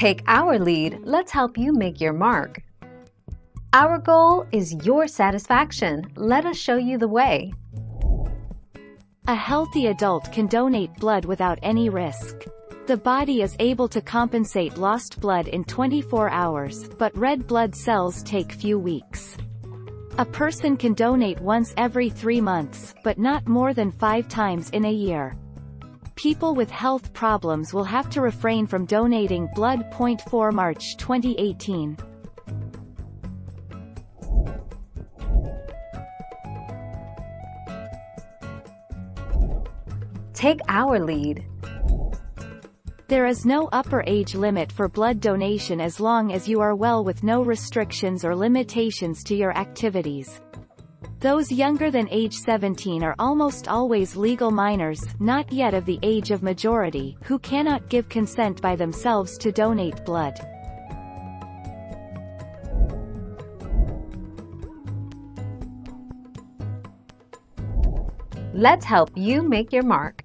Take our lead, let's help you make your mark. Our goal is your satisfaction. Let us show you the way. A healthy adult can donate blood without any risk. The body is able to compensate lost blood in 24 hours, but red blood cells take few weeks. A person can donate once every 3 months, but not more than 5 times in a year. People with health problems will have to refrain from donating blood. 4 March 2018. Take our lead. There is no upper age limit for blood donation as long as you are well with no restrictions or limitations to your activities. Those younger than age 17 are almost always legal minors, not yet of the age of majority, who cannot give consent by themselves to donate blood. Let's help you make your mark.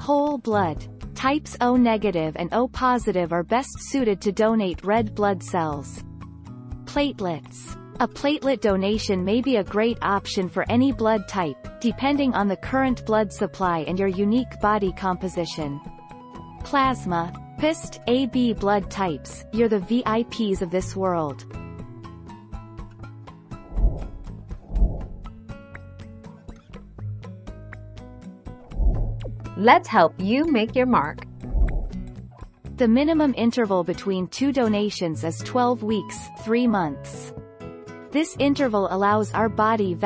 Whole blood. Types O negative and O positive are best suited to donate red blood cells. Platelets. A platelet donation may be a great option for any blood type, depending on the current blood supply and your unique body composition. Plasma. Pist AB blood types, you're the VIPs of this world. Let's help you make your mark. The minimum interval between 2 donations is 12 weeks, 3 months. This interval allows our body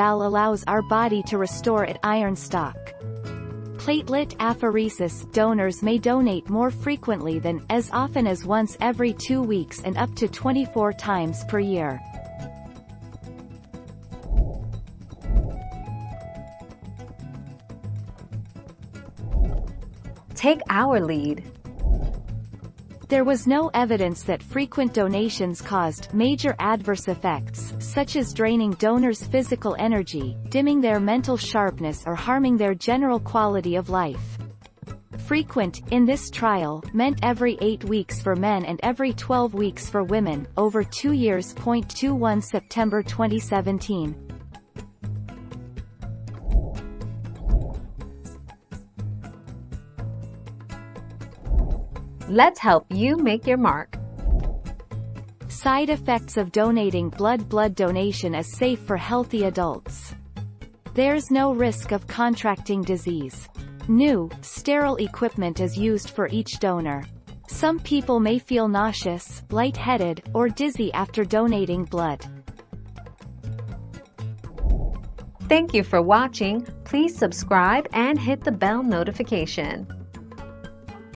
to restore its iron stock. Platelet apheresis donors may donate more frequently than, as often as once every 2 weeks and up to 24 times per year. Take our lead. There was no evidence that frequent donations caused major adverse effects, such as draining donors' physical energy, dimming their mental sharpness, or harming their general quality of life. Frequent, in this trial, meant every 8 weeks for men and every 12 weeks for women, over 2 years. 21 September 2017. Let's help you make your mark. Side effects of donating blood. Blood donation is safe for healthy adults. There's no risk of contracting disease. New, sterile equipment is used for each donor. Some people may feel nauseous, lightheaded, or dizzy after donating blood. Thank you for watching. Please subscribe and hit the bell notification.